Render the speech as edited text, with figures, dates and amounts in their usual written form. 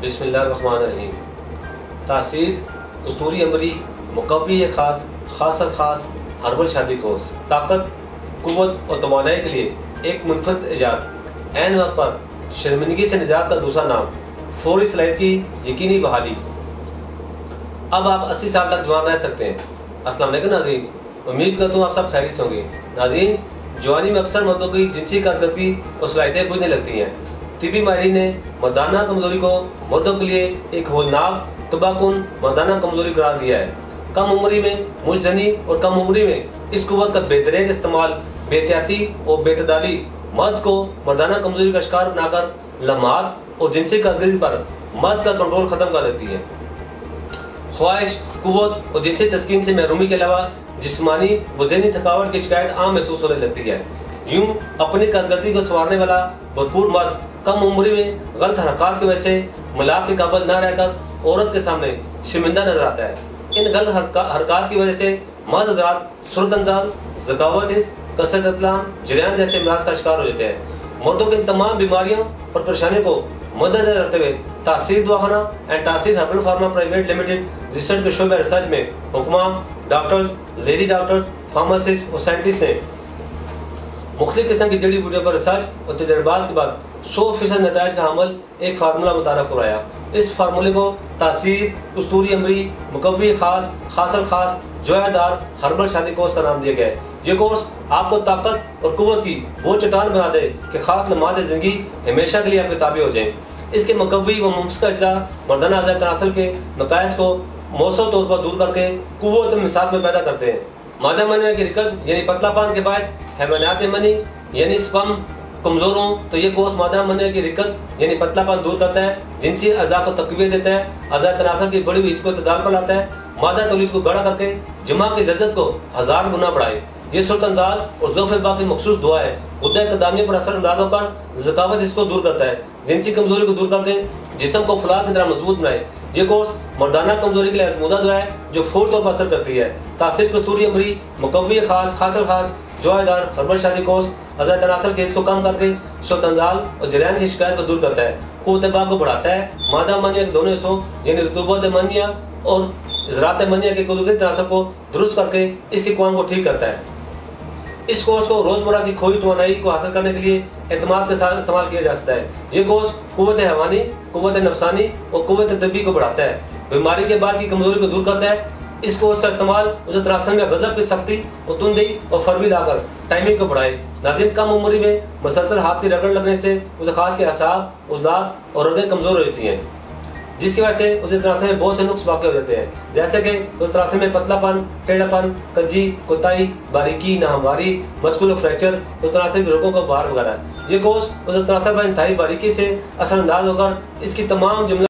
बिस्मिल्लाहिर्रहमानिर्रहीम। तासीर कस्तूरी अमरी मुकवी खास खासा खास हर्बल शादी कोर्स ताकत कुव्वत और तवानाई के लिए एक मुनफरद इजाद ऐन वक्त पर शर्मिंदगी से निजात का दूसरा नाम फौरी सलाहियत की यकीनी बहाली। अब आप 80 साल तक जवान रह सकते हैं। अस्सलाम वालेकुम नाज़रीन, उम्मीद करता हूँ आप सब खैरियत होंगे। नाज़रीन, जवानी में अक्सर मर्दों की जिनसी कारकर्दगी और सलाहियतें बुझने लगती हैं। तिबी माहिरीन ने मर्दाना कमजोरी को मर्दों के लिए एक होलनाक तबाहकुन मर्दाना कमजोरी करार दिया है। कम उम्री में मुजजनी और कम उम्री में इस कुव्वत का बेदरेक इस्तेमाल बेहतियाती और बेतदाली मर्द को मर्दाना कमजोरी का शिकार बनाकर लम्हात और जिनसी कारकर्दगी पर मर्द का कंट्रोल खत्म कर देती है। ख्वाहिश, कुव्वत और जिनसी तस्कीन से महरूमी के अलावा जिस्मानी व ज़हनी थकावट की शिकायत आम महसूस होने लगती है। यूं अपनी कारकर्दगी को संवारने वाला भरपूर मर्द कम उम्री में गलत हरकत की वजह से मिलाप के काबिल न रहकर औरत के सामने शर्मिंदा नजर आता है। इन गलत हरकत की वजह से मर्द हजरात सुरत अंजाल, ज़कावत, कसरत कलाम, जरियान जैसे अमराज का शिकार हो जाते हैं। मर्दों की तमाम बीमारियों और परेशानियों को मद्देनजर रखते हुए तासीर Dawakhana and Taseer herbal pharma private limited research के शोबे रिसर्च में हुक्माम, डॉक्टर्स, लेडी डॉक्टर, फार्मासिस्ट और साइंटिस्ट ने मुख्तलिफ किस्म की जड़ी बूटियों पर रिसर्च और तजर्बात के बाद 100% नताइज का हमल एक फार्मूला मुतारफ कराया। इस फार्मूले को तासीर कस्तूरी अमरी मुकव्वी खास खासल खास जोयादार हर्बल शादी कोर्स का नाम दिया गया है। ये कोर्स आपको ताकत और कुव्वत की वो चट्टान बना दे कि खास लम्हात ज़िंदगी हमेशा के लिए आपके ताबे हो जाएँ। इसके मकवी व मुमस्का अज्जा मर्दाना अज्जा तनासल के मकायस को मौसम तौर पर दूर करके कुव्वत मिसाल में पैदा करते हैं। मादा मनवे की रिकत यानी पतलापन के बायस हैवानात मनी यानी स्पर्म कमज़ोर हो तो ये कोर्स मादा मनवे की रिकत यानी पतलापन दूर करता है, जिनसी अज़ा को तकवीत देता है, अज़ा तनासुब की बड़ी हुई इसको तदाल पर लाता है, मादा तौलीद को गड़ा करके जुमा की लज्जत को 1000 गुना बढ़ाए। ये सूरत अंदाल और ज़ौफ़े बाक़ी मखसूस दुआ है। गुदा क़दामी पर असर अंदाज होकर ज़कावत इसको दूर करता है, जिनसी कमज़ोरी को दूर करके जिसम को फुलाद की तरह मजबूत बनाए। ये कोर्स मर्दाना कमजोरी के लिए आजमूदा दुआ है जो फौरी तौर पर असर करती है। तासीर कस्तूरी अमरी मुकव्वी खास खासल खास जोयादार हर्बल शादी कोर्स अज़ा तनासल केस को कम करके सूरत अंजाल और जरायन की शिकायत को दूर करता है, क़ुव्वत बाक़ को बढ़ाता है, मादा मनिया के दोनों हिस्सों यानी रतूबत मनिया और ज़रात मनिया के कुदरती तनासब को दुरुस्त करके इसकी क़वाम को ठीक करता है। इस कोर्स को रोज़मर्रा की खोई तवानाई को हासिल करने के लिए एतमाद के साथ इस्तेमाल किया जा सकता है। ये कोर्स कुव्वत हैवानी, कुव्वत नफसानी और कुव्वत तबी को बढ़ाता है, बीमारी के बाद की कमजोरी को दूर करता है। इस कोर्स का इस्तेमाल उसे तरासन में गज़ब की सख्ती और तुंदी और फरवी लाकर टाइमिंग को बढ़ाए। नाज़रीन, कम उम्री में मसलसल हाथ की रगड़ लगने से उसे खास के असाब, उज़लात और रगें कमज़ोर हो जाती हैं, जिसकी वजह से उसे तरासन में बहुत से नुक्स वाक़ हो जाते हैं, जैसे कि उसे तरासन में पतलापन, टेढ़ापन, कज्जी, कोताही, बारीकी, नाहमवारी, मस्कुलर फ्रैक्चर, उस तरासन के रोगों का बाहर वगैरह। ये कोर्स उस तरासन पर इंतहाई बारीकी से असरअंदाज होकर इसकी तमाम जुमला